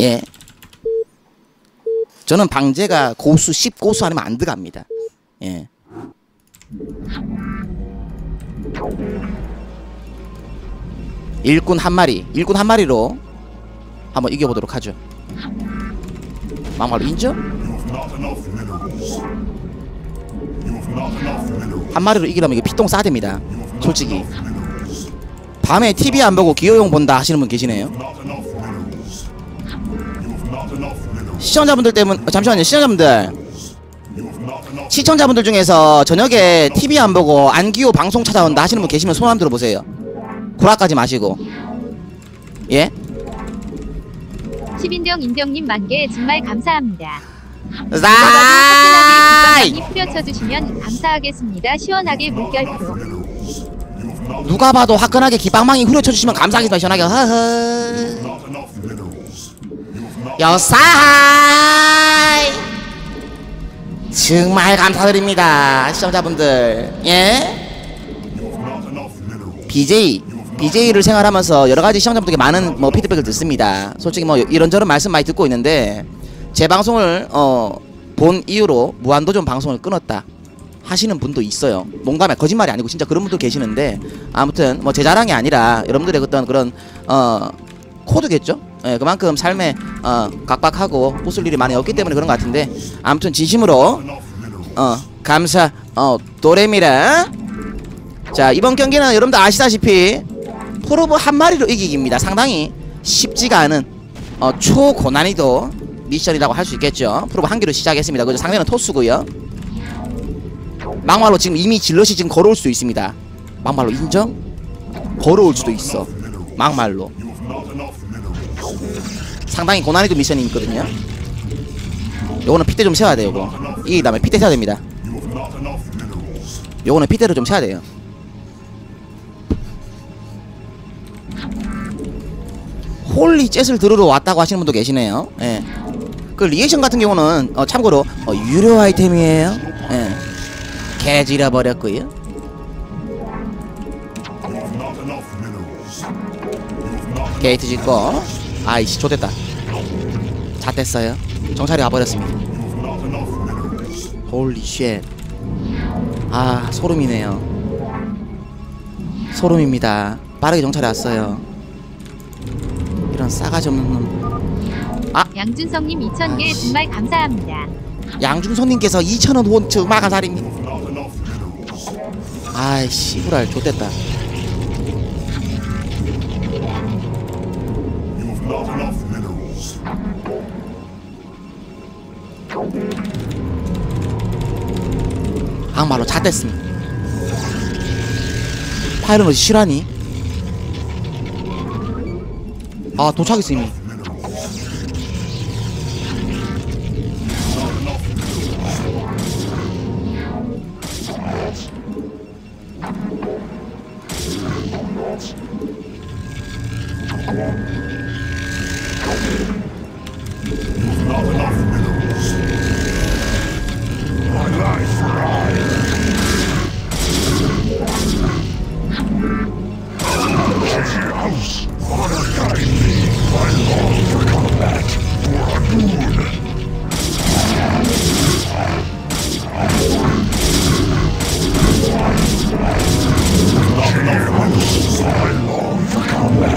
예. 저는 방제가 고수 10고수 아니면 안 들어갑니다. 예. 일꾼 한 마리, 일꾼 한 마리로 한번 이겨보도록 하죠. 막말로 인정? 한 마리로 이기려면 이게 피똥 싸야 됩니다. 솔직히. 밤에 TV 안 보고 기호용 본다 하시는 분 계시네요. 시청자분들 때문에 잠시만요. 시청자분들 중에서 저녁에 TV 안 보고 안기효 방송 찾아온다 하시는 분 계시면 손 한번 들어보세요. 구라까지 마시고. 예? 시빈병 인병님 만개 정말 감사합니다. 싸이! 뿌려쳐주시면 감사하겠습니다. 시원하게 물결표. 누가 봐도 화끈하게 기빵망이 후려쳐주시면 감사하겠습니다. 시원하게 허허. 여사하이! 정말 감사드립니다. 시청자분들. 예? BJ를 생활하면서 여러가지 시청자분들께 많은 뭐 피드백을 듣습니다. 솔직히 뭐 이런저런 말씀 많이 듣고 있는데 제 방송을 본 이후로 무한도전 방송을 끊었다 하시는 분도 있어요. 농담이 거짓말이 아니고 진짜 그런 분도 계시는데 아무튼 뭐 제 자랑이 아니라 여러분들의 어떤 그런 코드겠죠? 예, 그만큼 삶에 각박하고 웃을 일이 많이 없기 때문에 그런 것 같은데 아무튼 진심으로 감사 도레미라. 자, 이번 경기는 여러분들 아시다시피 프로브 한 마리로 이기기입니다. 상당히 쉽지가 않은 초고난이도 미션이라고 할 수 있겠죠. 프로브 한 개로 시작했습니다. 그래서 상대는 토스고요. 막말로 지금 이미 질럿이 지금 걸어올 수도 있습니다. 막말로 인정? 걸어올 수도 있어. 막말로 상당히 고난이도 미션이 있거든요. 요거는 핏대 좀 세워야 돼요. 요거 이 다음에 핏대 세워야 됩니다. 요거는 핏대를 좀 세워야 돼요. 홀리 잭을 들으러 왔다고 하시는 분도 계시네요. 예. 그 리액션 같은 경우는 참고로 유료 아이템이에요. 예. 개지라 버렸고요. 게이트 짓고 아이씨 좆됐다. 잣됐어요. 정찰이 와버렸습니다. 홀리쉣. 아 소름이네요. 소름입니다. 빠르게 정찰이 왔어요. 이런 싸가지 없는 놈. 아! 양준성님 2000개 정말 감사합니다. 양준성님께서 2000원 후원 정말 감사드립니다. 아이 씨부랄 좆됐다. 악말로 잣됐습니다. 파일은 어디 실화니? 아 도착했어 이미. I long for combat.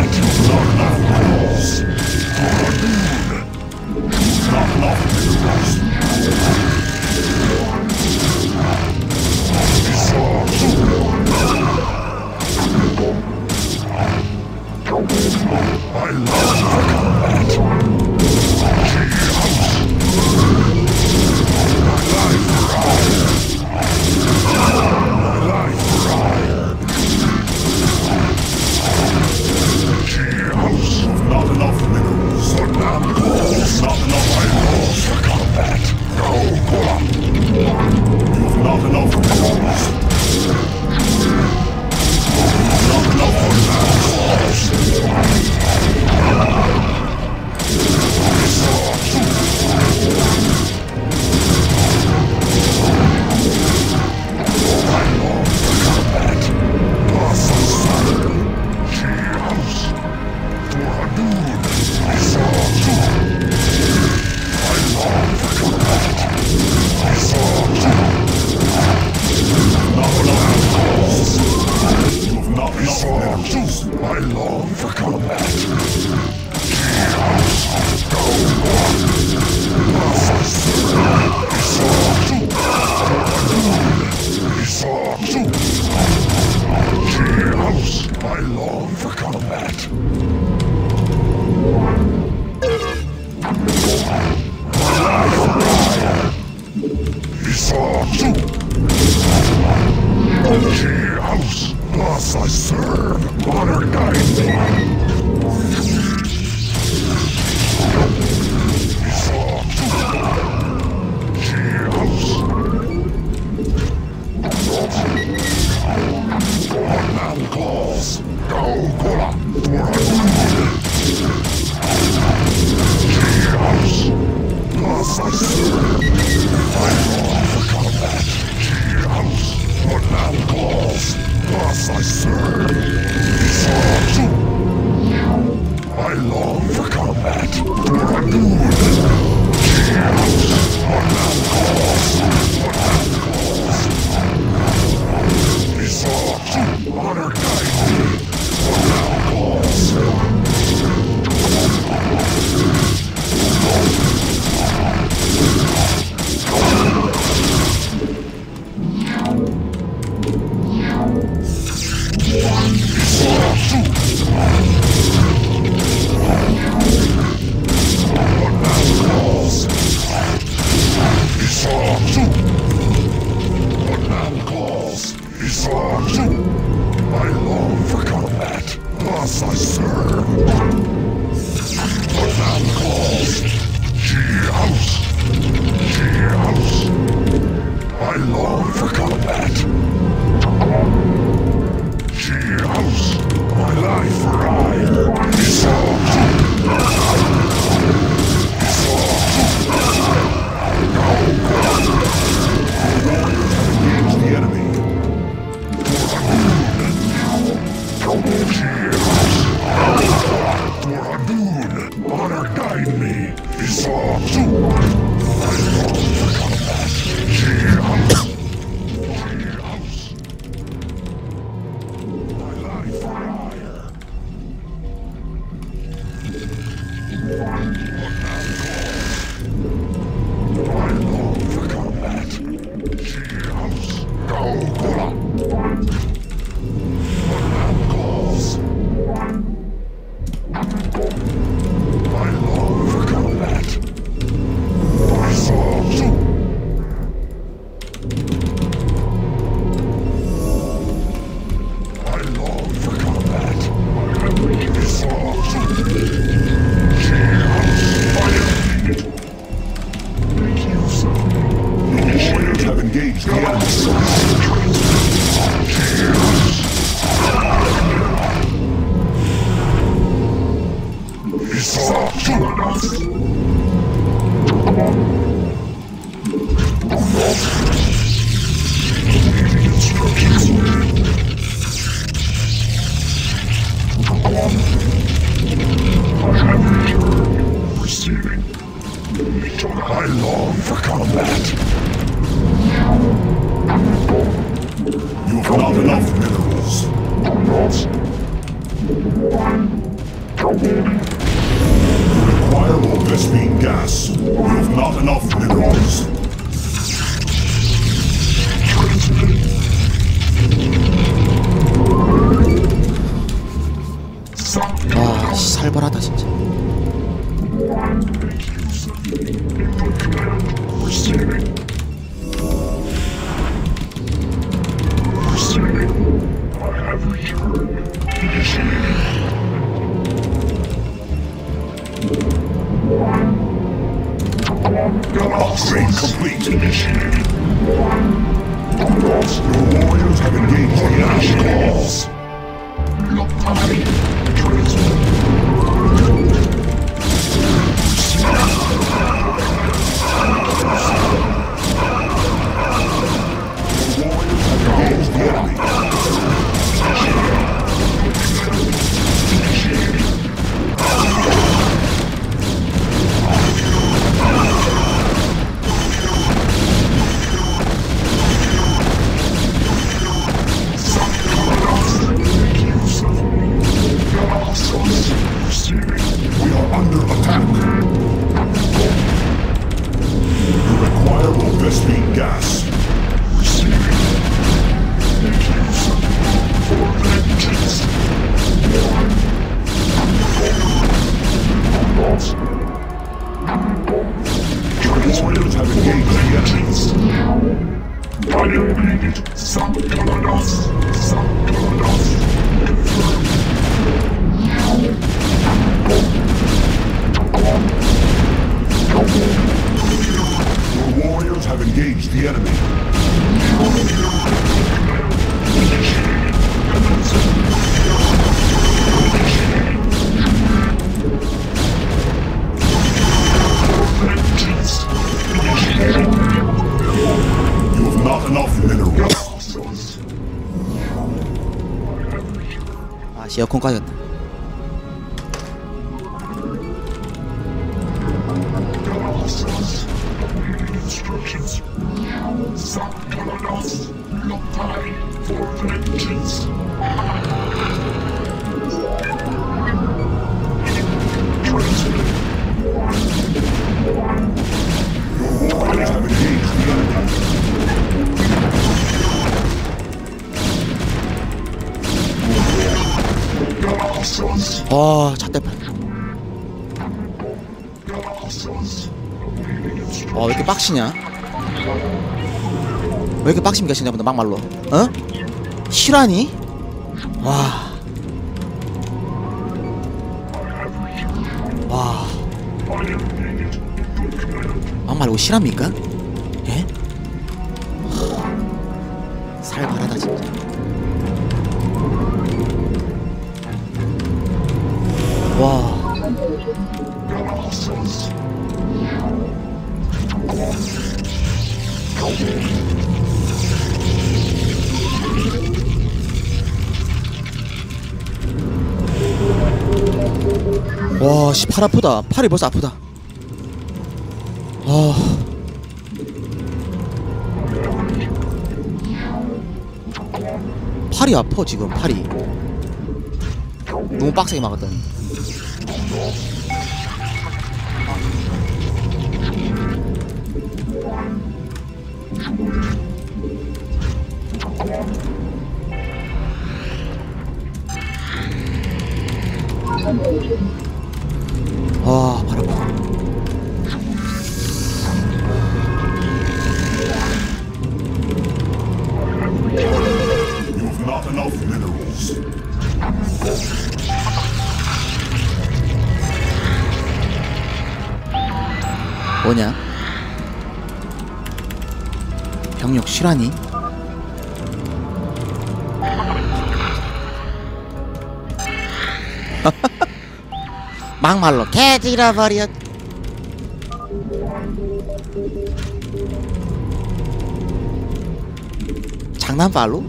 에어컨 까졌네. 아, 잣대팔. 아, 왜 이렇게 빡치냐? 왜 이렇게 빡십니까, 진짜분들 막말로? 어? 실화니? 와. 와. 막말로 실합니까? 예? 살벌하다, 진짜. 와. 와, 씨, 팔 아프다. 팔이 벌써 아프다. 팔이 아파 지금. 팔이 너무 빡세게 막았더니. 아, 발 아파. 뭐냐? 병력 실화니? 막말로 개질어버려. 장난발로?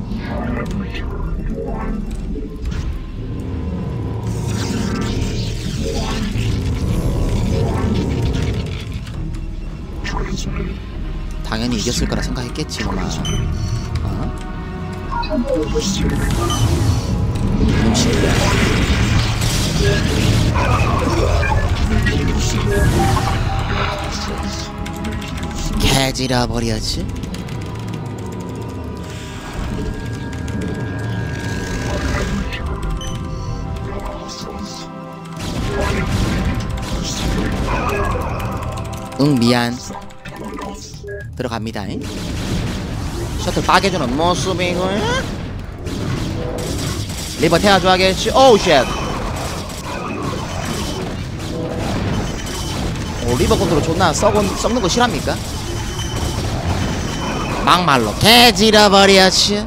당연히 이겼을 거라 생각했겠지 뭐. 어? 개지라 버려야지. 응, 미안. 들어갑니다. 잉? 셔틀 빠개주는 모습이고요. 리버 태워줘야겠지. 오우 쉣. 오, 리버 컨트롤 존나 썩는 거 싫합니까? 막말로 개질어버려야지.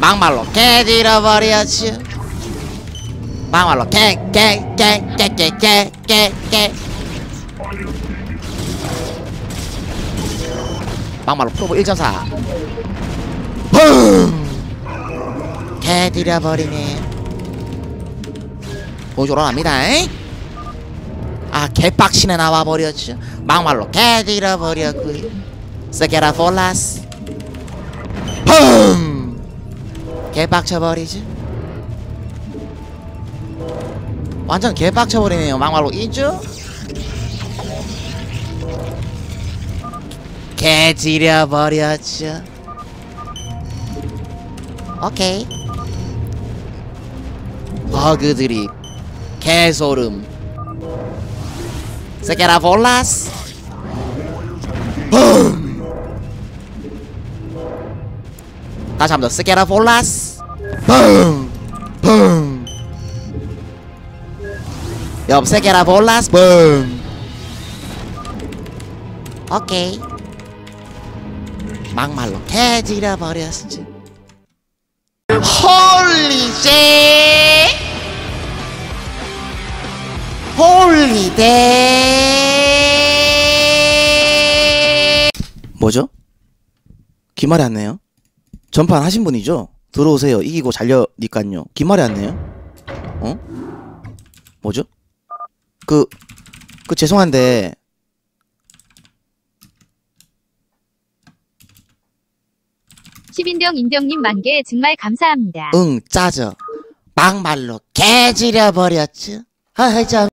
막말로 개질어버려야지. 막말로 개개개개개개개. 막말로 프로브 1.4. 펑! 개 들여버리네. 보조로 합니다. 에이? 아, 개빡신에 나와버렸지. 막말로 개 들여버렸고. 스케라 폴라스. 펑! 개빡쳐버리지. 완전 개빡쳐버리네요. 막말로 이죠? 개지려버렸죠. 오케이. 버그들이 개소름. 스케라 볼라스. 붐. 다시 한번 더. 스케라 볼라스. 붐. 붐. 옆 스케라 볼라스. 붐. 오케이. 막말로 개지려 버렸지. 홀리제 홀리데. 뭐죠? 기말이 왔네요. 전판 하신 분이죠? 들어오세요. 이기고 잘려니깐요. 기말이 왔네요. 어? 뭐죠? 죄송한데 시빈병 인병님 만개 정말 감사합니다. 응, 짜져. 막말로 개지려버렸지. 하하, 참.